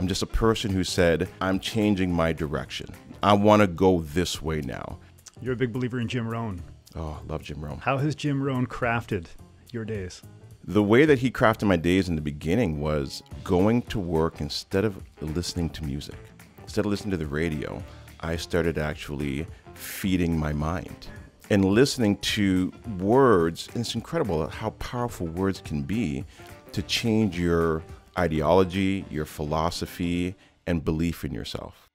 I'm just a person who said, I'm changing my direction. I want to go this way now. You're a big believer in Jim Rohn. Oh, I love Jim Rohn. How has Jim Rohn crafted your days? The way that he crafted my days in the beginning was going to work instead of listening to music. Instead of listening to the radio, I started actually feeding my mind and listening to words. And it's incredible how powerful words can be to change your ideology, your philosophy, and belief in yourself.